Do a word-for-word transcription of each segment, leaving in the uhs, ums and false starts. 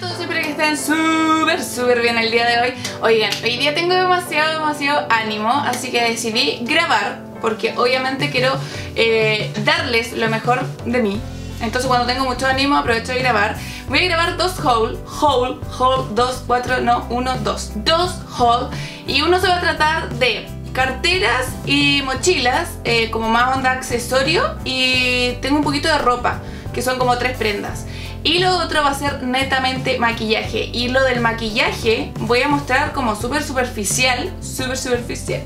todos, espero que estén súper, súper bien el día de hoy. Oigan, hoy día tengo demasiado, demasiado ánimo, así que decidí grabar porque obviamente quiero eh, darles lo mejor de mí. Entonces cuando tengo mucho ánimo aprovecho de grabar. Voy a grabar dos haul, haul, haul, dos, cuatro, no, uno, dos, dos haul. Y uno se va a tratar de carteras y mochilas, eh, como más onda accesorio, y tengo un poquito de ropa, que son como tres prendas. Y lo otro va a ser netamente maquillaje. Y lo del maquillaje voy a mostrar como súper superficial, súper superficial,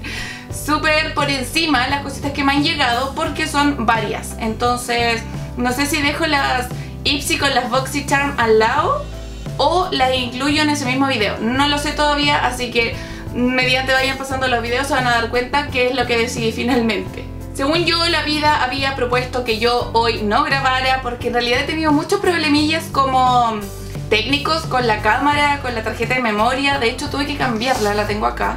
súper por encima las cositas que me han llegado porque son varias. Entonces no sé si dejo las Ipsy con las BoxyCharm al lado o las incluyo en ese mismo video. No lo sé todavía, así que mediante vayan pasando los videos se van a dar cuenta qué es lo que decidí finalmente. Según yo, la vida había propuesto que yo hoy no grabara porque en realidad he tenido muchos problemillas como técnicos con la cámara, con la tarjeta de memoria. De hecho tuve que cambiarla, la tengo acá.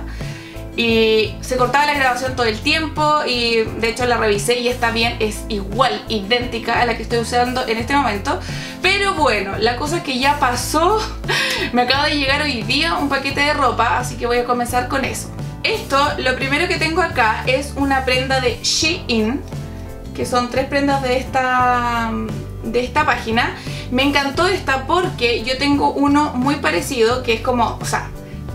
Y se cortaba la grabación todo el tiempo y de hecho la revisé y está bien, es igual, idéntica a la que estoy usando en este momento. Pero bueno, la cosa es que ya pasó. Me acaba de llegar hoy día un paquete de ropa, así que voy a comenzar con eso. Esto, lo primero que tengo acá es una prenda de SHEIN, que son tres prendas de esta, de esta página. Me encantó esta porque yo tengo uno muy parecido, que es como, o sea,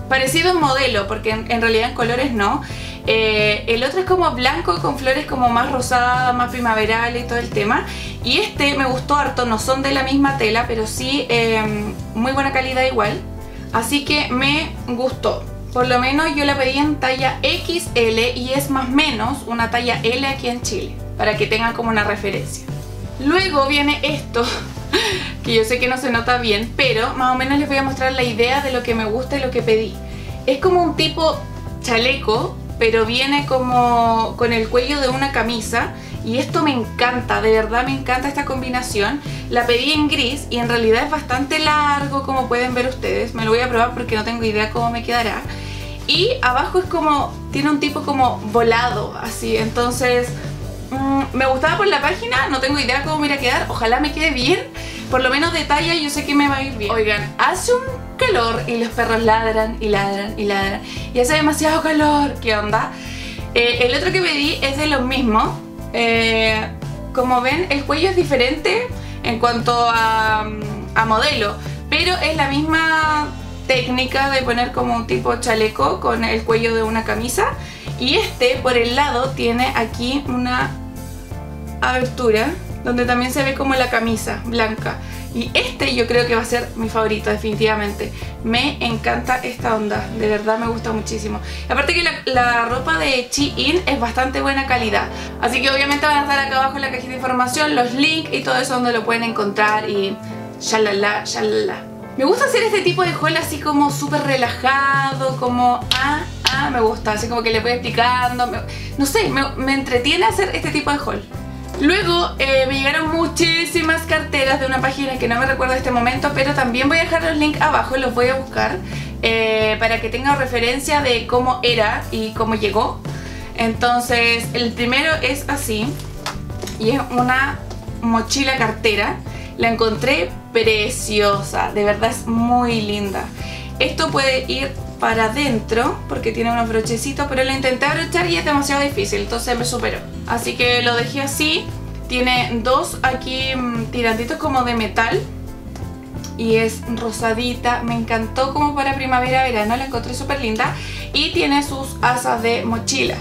parecido en modelo, porque en, en realidad en colores no. Eh, el otro es como blanco con flores como más rosadas, más primaveral y todo el tema. Y este me gustó harto, no son de la misma tela, pero sí eh, muy buena calidad igual. Así que me gustó. Por lo menos yo la pedí en talla equis ele y es más o menos una talla ele aquí en Chile, para que tengan como una referencia. Luego viene esto, que yo sé que no se nota bien, pero más o menos les voy a mostrar la idea de lo que me gusta y lo que pedí. Es como un tipo chaleco, pero viene como con el cuello de una camisa. Y esto me encanta, de verdad me encanta esta combinación. La pedí en gris y en realidad es bastante largo, como pueden ver ustedes. Me lo voy a probar porque no tengo idea cómo me quedará. Y abajo es como, tiene un tipo como volado, así. Entonces, mmm, me gustaba por la página, no tengo idea cómo me irá a quedar. Ojalá me quede bien, por lo menos de talla yo sé que me va a ir bien. Oigan, hace un calor y los perros ladran y ladran y ladran. Y hace demasiado calor, ¿qué onda? Eh, el otro que pedí es de los mismos. Eh, como ven, el cuello es diferente en cuanto a, a modelo, pero es la misma técnica de poner como un tipo chaleco con el cuello de una camisa. Y este por el lado tiene aquí una abertura donde también se ve como la camisa blanca. Y este yo creo que va a ser mi favorito, definitivamente. Me encanta esta onda, de verdad me gusta muchísimo. Aparte que la, la ropa de SHEIN es bastante buena calidad. Así que obviamente van a estar acá abajo en la cajita de información los links y todo eso donde lo pueden encontrar y shalala, shalala. Me gusta hacer este tipo de haul así como súper relajado, como ah, ah, me gusta. Así como que le voy explicando, me, no sé, me, me entretiene hacer este tipo de haul. Luego eh, me llegaron muchísimas carteras de una página que no me recuerdo en este momento, pero también voy a dejar los links abajo, los voy a buscar eh, para que tengan referencia de cómo era y cómo llegó. Entonces el primero es así y es una mochila cartera. La encontré preciosa, de verdad es muy linda. Esto puede ir para adentro porque tiene unos brochecitos, pero lo intenté abrochar y es demasiado difícil, entonces me superó. Así que lo dejé así. Tiene dos aquí tirantitos como de metal y es rosadita. Me encantó como para primavera-verano, la encontré súper linda. Y tiene sus asas de mochila,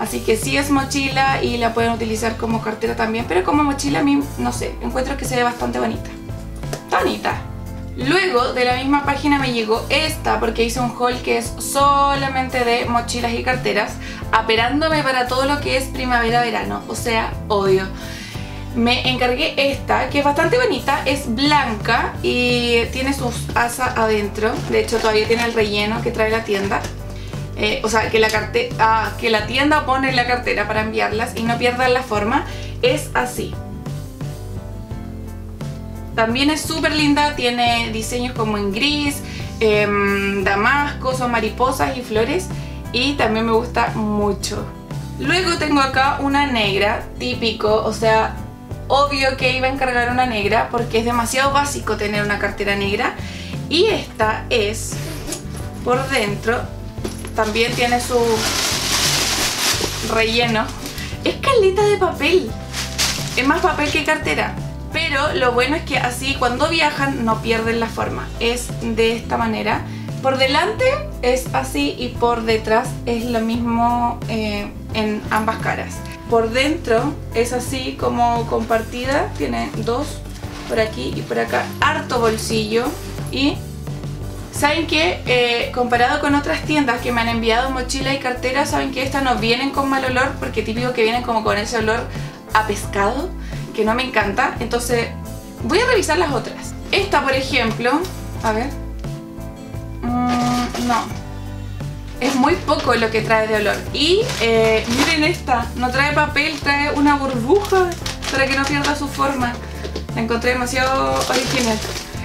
así que sí es mochila y la pueden utilizar como cartera también, pero como mochila a mí, no sé, encuentro que se ve bastante bonita. Está bonita. Luego de la misma página me llegó esta porque hice un haul que es solamente de mochilas y carteras, aperándome para todo lo que es primavera-verano, o sea, obvio. Me encargué esta que es bastante bonita, es blanca y tiene sus asas adentro. De hecho todavía tiene el relleno que trae la tienda, eh, o sea, que la, carte ah, que la tienda pone en la cartera para enviarlas y no pierdan la forma. Es así. También es súper linda, tiene diseños como en gris, eh, damasco, son mariposas y flores. Y también me gusta mucho. Luego tengo acá una negra, típico, o sea, obvio que iba a encargar una negra porque es demasiado básico tener una cartera negra. Y esta es por dentro, también tiene su relleno. Es caleta de papel, es más papel que cartera, pero lo bueno es que así cuando viajan no pierden la forma. Es de esta manera, por delante es así y por detrás es lo mismo eh, en ambas caras. Por dentro es así como compartida, tiene dos por aquí y por acá, harto bolsillo. Y saben que eh, comparado con otras tiendas que me han enviado mochila y cartera, saben que estas no vienen con mal olor, porque típico que vienen como con ese olor a pescado que no me encanta. Entonces voy a revisar las otras. Esta por ejemplo, a ver, mm, no, es muy poco lo que trae de olor. Y eh, miren esta, no trae papel, trae una burbuja para que no pierda su forma. La encontré demasiado original.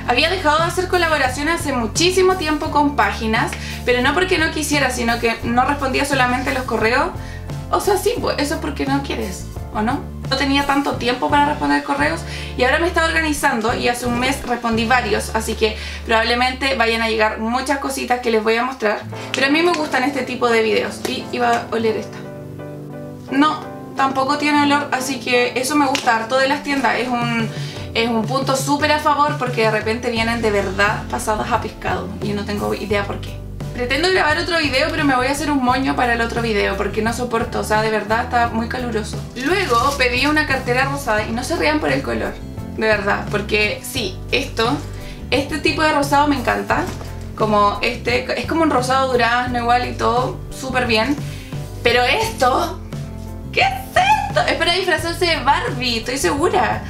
Había dejado de hacer colaboraciones hace muchísimo tiempo con páginas, pero no porque no quisiera, sino que no respondía solamente a los correos. O sea, sí, eso es porque no quieres, ¿o no? No tenía tanto tiempo para responder correos y ahora me estaba organizando y hace un mes respondí varios, así que probablemente vayan a llegar muchas cositas que les voy a mostrar. Pero a mí me gustan este tipo de videos. Y iba a oler esta. No, tampoco tiene olor, así que eso me gusta harto de las tiendas. Es un... Es un punto súper a favor, porque de repente vienen de verdad pasadas a pescado y no tengo idea por qué. Pretendo grabar otro video, pero me voy a hacer un moño para el otro video porque no soporto, o sea, de verdad está muy caluroso. Luego pedí una cartera rosada y no se rían por el color, de verdad, porque sí, esto, este tipo de rosado me encanta. Como este, es como un rosado durazno igual y todo, súper bien. Pero esto, ¿qué es esto? Es para disfrazarse de Barbie, estoy segura.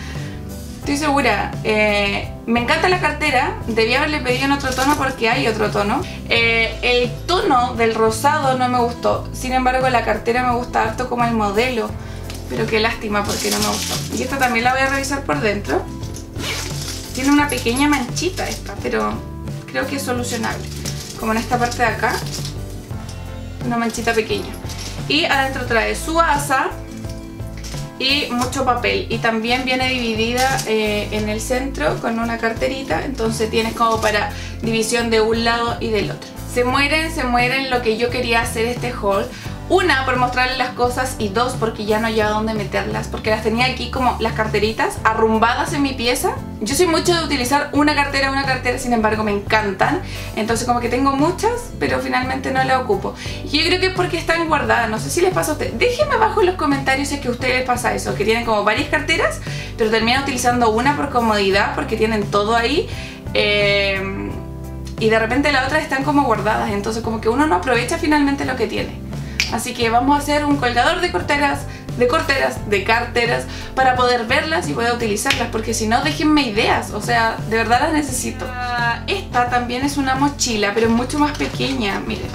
Estoy segura, eh, me encanta la cartera, debí haberle pedido en otro tono porque hay otro tono. Eh, el tono del rosado no me gustó, sin embargo la cartera me gusta harto como el modelo, pero qué lástima porque no me gustó. Y esta también la voy a revisar por dentro. Tiene una pequeña manchita esta, pero creo que es solucionable. Como en esta parte de acá, una manchita pequeña. Y adentro trae su asa y mucho papel, y también viene dividida eh, en el centro con una carterita, entonces tienes como para división de un lado y del otro. Se mueren, se mueren lo que yo quería hacer este haul. Una, por mostrarles las cosas, y dos, porque ya no llevaba dónde meterlas, porque las tenía aquí como las carteritas arrumbadas en mi pieza. Yo soy mucho de utilizar una cartera, una cartera, sin embargo me encantan, entonces como que tengo muchas, pero finalmente no la ocupo. Y yo creo que es porque están guardadas, no sé si les pasa a ustedes. Déjenme abajo en los comentarios si es que a ustedes les pasa eso, que tienen como varias carteras, pero terminan utilizando una por comodidad, porque tienen todo ahí. Eh, y de repente las otras están como guardadas, entonces como que uno no aprovecha finalmente lo que tiene. Así que vamos a hacer un colgador de corteras, de corteras, de carteras, para poder verlas y poder utilizarlas, porque si no, déjenme ideas, o sea, de verdad las necesito. Esta también es una mochila, pero es mucho más pequeña, miren.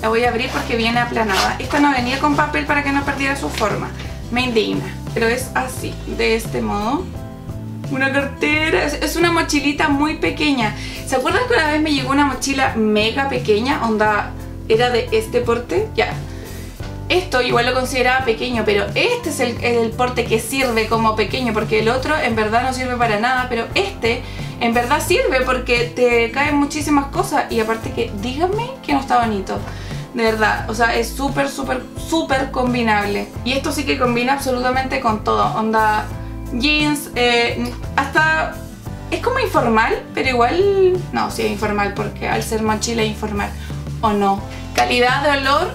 La voy a abrir porque viene aplanada. Esta no venía con papel para que no perdiera su forma, me indigna, pero es así, de este modo. Una cartera, es una mochilita muy pequeña. ¿Se acuerdan que una vez me llegó una mochila mega pequeña, onda... era de este porte? Ya, esto igual lo consideraba pequeño, pero este es el, el porte que sirve como pequeño, porque el otro en verdad no sirve para nada, pero este en verdad sirve porque te caen muchísimas cosas. Y aparte que díganme que no está bonito, de verdad, o sea, es súper súper súper combinable. Y esto sí que combina absolutamente con todo, onda jeans, eh, hasta... es como informal, pero igual no, sí es informal porque al ser mochila es informal. O no, calidad de olor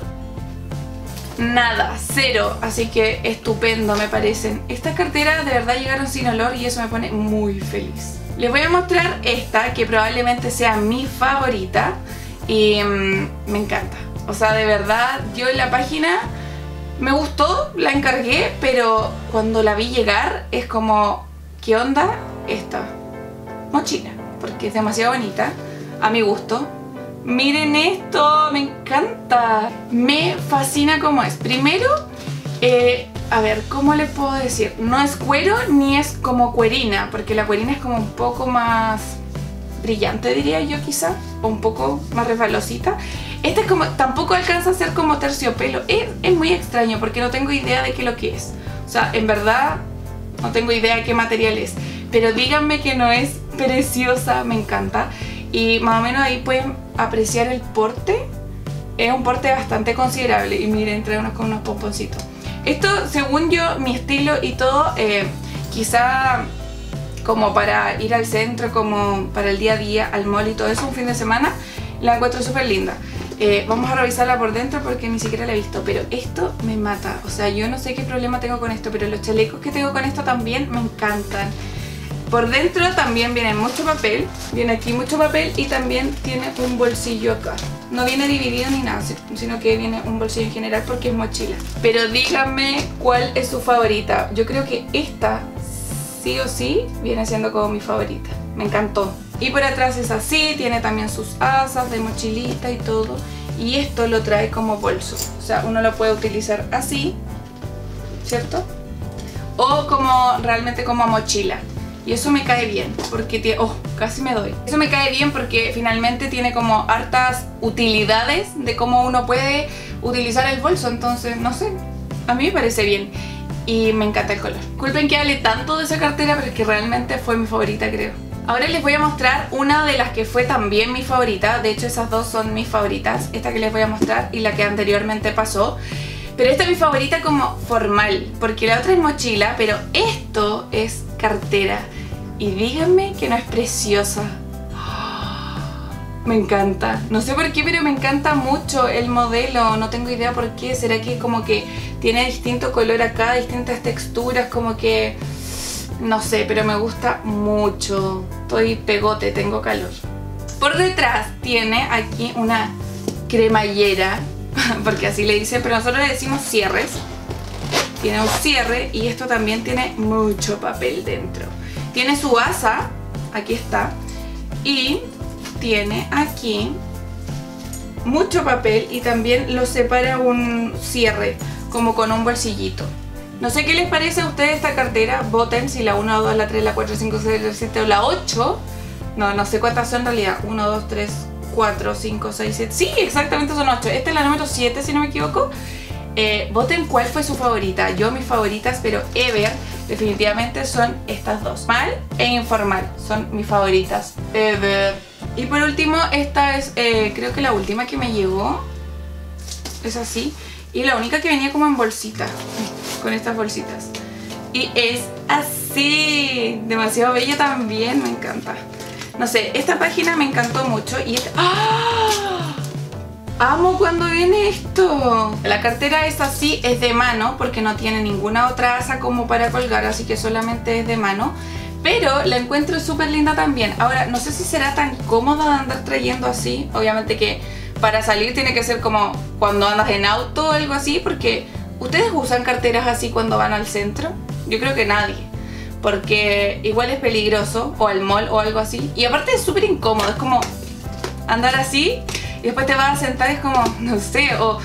nada, cero, así que estupendo me parecen. Estas carteras de verdad llegaron sin olor y eso me pone muy feliz. Les voy a mostrar esta que probablemente sea mi favorita y mmm, me encanta, o sea, de verdad yo en la página me gustó, la encargué, pero cuando la vi llegar es como, ¿qué onda esta mochila? Porque es demasiado bonita a mi gusto. Miren esto, me encanta, me fascina cómo es. Primero, eh, a ver, ¿cómo les puedo decir? No es cuero ni es como cuerina, porque la cuerina es como un poco más brillante, diría yo quizá, o un poco más resbalosita. Esta es como, tampoco alcanza a ser como terciopelo, es, es muy extraño porque no tengo idea de qué lo que es. O sea, en verdad no tengo idea de qué material es, pero díganme que no es preciosa, me encanta. y más o menos ahí pueden apreciar el porte. Es un porte bastante considerable y miren, trae unos con unos pomponcitos. Esto, según yo, mi estilo y todo, eh, quizá como para ir al centro, como para el día a día, al mall y todo eso, un fin de semana, la encuentro súper linda. Eh, vamos a revisarla por dentro porque ni siquiera la he visto, pero esto me mata. O sea, yo no sé qué problema tengo con esto, pero los chalecos que tengo con esto también me encantan. Por dentro también viene mucho papel, viene aquí mucho papel y también tiene un bolsillo acá. No viene dividido ni nada, sino que viene un bolsillo en general porque es mochila. Pero díganme cuál es su favorita. Yo creo que esta sí o sí viene siendo como mi favorita. Me encantó. Y por atrás es así, tiene también sus asas de mochilita y todo. Y esto lo trae como bolso. O sea, uno lo puede utilizar así, ¿cierto? O como realmente como mochila. Y eso me cae bien, porque tiene... ¡Oh! Casi me doy. Eso me cae bien porque finalmente tiene como hartas utilidades de cómo uno puede utilizar el bolso. Entonces, no sé, a mí me parece bien. Y me encanta el color. Disculpen que hable tanto de esa cartera, pero es que realmente fue mi favorita, creo. Ahora les voy a mostrar una de las que fue también mi favorita. De hecho, esas dos son mis favoritas. Esta que les voy a mostrar y la que anteriormente pasó. Pero esta es mi favorita como formal, porque la otra es mochila, pero esto es cartera. Y díganme que no es preciosa. Me encanta. No sé por qué, pero me encanta mucho el modelo. No tengo idea por qué. ¿Será que como que tiene distinto color acá, distintas texturas? Como que... no sé, pero me gusta mucho. Estoy pegote, tengo calor. Por detrás tiene aquí una cremallera, porque así le dicen, pero nosotros le decimos cierres. Tiene un cierre y esto también tiene mucho papel dentro. Tiene su asa, aquí está, y tiene aquí mucho papel y también lo separa un cierre, como con un bolsillito. No sé qué les parece a ustedes esta cartera, voten si la uno, la dos, la tres, la cuatro, cinco, seis, la siete o la ocho. No, no sé cuántas son en realidad, uno, dos, tres, cuatro, cinco, seis, siete, sí, exactamente son ocho, esta es la número siete si no me equivoco. Eh, voten cuál fue su favorita. Yo mis favoritas, pero ever, definitivamente son estas dos, formal e informal, son mis favoritas ever. Y por último, esta es eh, creo que la última que me llegó, es así, y la única que venía como en bolsita, con estas bolsitas, y es así, demasiado bella también, me encanta. No sé, esta página me encantó mucho y esta... ¡Ah! Amo cuando viene esto. La cartera es así, es de mano porque no tiene ninguna otra asa como para colgar, así que solamente es de mano, pero la encuentro súper linda también. Ahora, no sé si será tan cómoda de andar trayendo así. Obviamente que para salir tiene que ser como cuando andas en auto o algo así, porque ¿ustedes usan carteras así cuando van al centro? Yo creo que nadie, porque igual es peligroso, o al mall o algo así. Y aparte es súper incómodo, es como andar así y después te vas a sentar, es como, no sé, o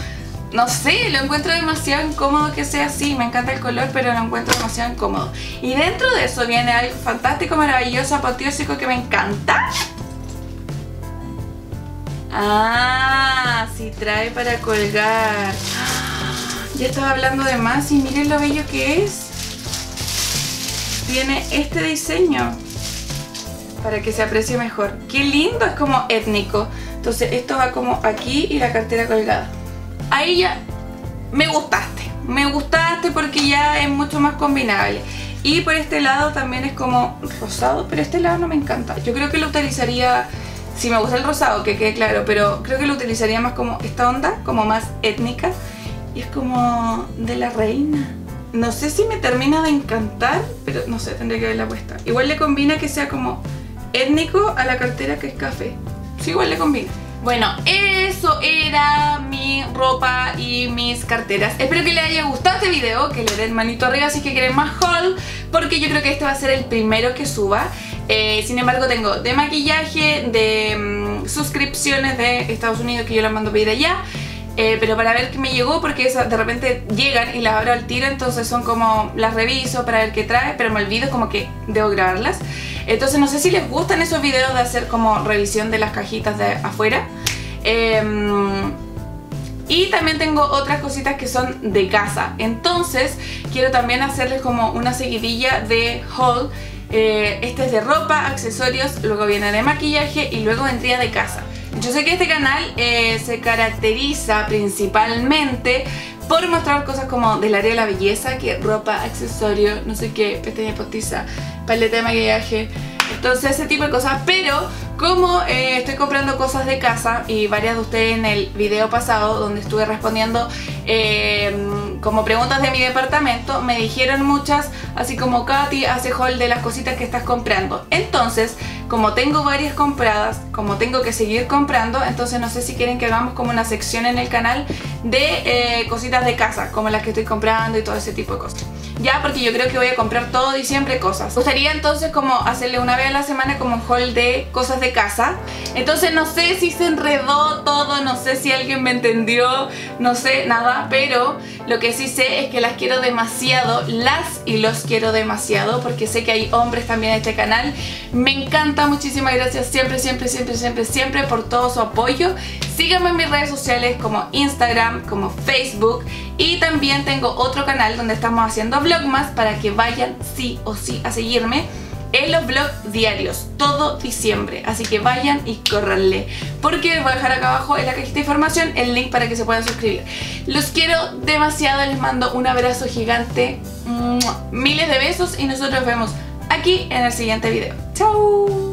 no sé, lo encuentro demasiado incómodo que sea así. Me encanta el color, pero lo encuentro demasiado incómodo. Y dentro de eso viene algo fantástico, maravilloso, apoteósico que me encanta. Ah, sí, trae para colgar. Ya estaba hablando de más y miren lo bello que es. Tiene este diseño para que se aprecie mejor. ¡Qué lindo! Es como étnico. Entonces esto va como aquí y la cartera colgada. Ahí ya me gustaste. Me gustaste porque ya es mucho más combinable. Y por este lado también es como rosado, pero este lado no me encanta. Yo creo que lo utilizaría... si me gusta el rosado, que quede claro, pero creo que lo utilizaría más como esta onda, como más étnica. Y es como de la reina. No sé si me termina de encantar, pero no sé, tendré que ver la puesta. Igual le combina que sea como étnico a la cartera que es café. Sí, igual le combina. Bueno, eso era mi ropa y mis carteras. Espero que les haya gustado este video, que le den manito arriba si es que quieren más haul, porque yo creo que este va a ser el primero que suba. Eh, sin embargo, tengo de maquillaje, de mmm, suscripciones de Estados Unidos que yo las mando a pedir allá. Eh, pero para ver qué me llegó, porque esas de repente llegan y las abro al tiro, entonces son como, las reviso para ver qué trae, pero me olvido como que debo grabarlas. Entonces no sé si les gustan esos videos de hacer como revisión de las cajitas de afuera. Eh, y también tengo otras cositas que son de casa, entonces quiero también hacerles como una seguidilla de haul. eh, este es de ropa, accesorios, luego viene de maquillaje y luego vendría de casa. Yo sé que este canal eh, se caracteriza principalmente por mostrar cosas como del área de la belleza, que ropa, accesorio, no sé qué, pestaña postiza, paleta de maquillaje, entonces ese tipo de cosas. Pero como eh, estoy comprando cosas de casa, y varias de ustedes en el video pasado donde estuve respondiendo eh, como preguntas de mi departamento, me dijeron muchas así como: Katy, hace haul de las cositas que estás comprando. Entonces, como tengo varias compradas, como tengo que seguir comprando, entonces no sé si quieren que hagamos como una sección en el canal de eh, cositas de casa, como las que estoy comprando y todo ese tipo de cosas. Ya, porque yo creo que voy a comprar todo diciembre cosas. Me gustaría entonces como hacerle una vez a la semana como un haul de cosas de casa. Entonces no sé si se enredó todo, no sé si alguien me entendió, no sé nada, pero lo que sí sé es que las quiero demasiado, las y los quiero demasiado, porque sé que hay hombres también en este canal. Me encanta, muchísimas gracias siempre, siempre, siempre, siempre, siempre por todo su apoyo. Síganme en mis redes sociales como Instagram, como Facebook, y también tengo otro canal donde estamos haciendo vlogmas para que vayan sí o sí a seguirme en los vlogs diarios, todo diciembre. Así que vayan y córranle, porque les voy a dejar acá abajo en la cajita de información el link para que se puedan suscribir. Los quiero demasiado, les mando un abrazo gigante, miles de besos, y nosotros nos vemos aquí en el siguiente video. ¡Chao!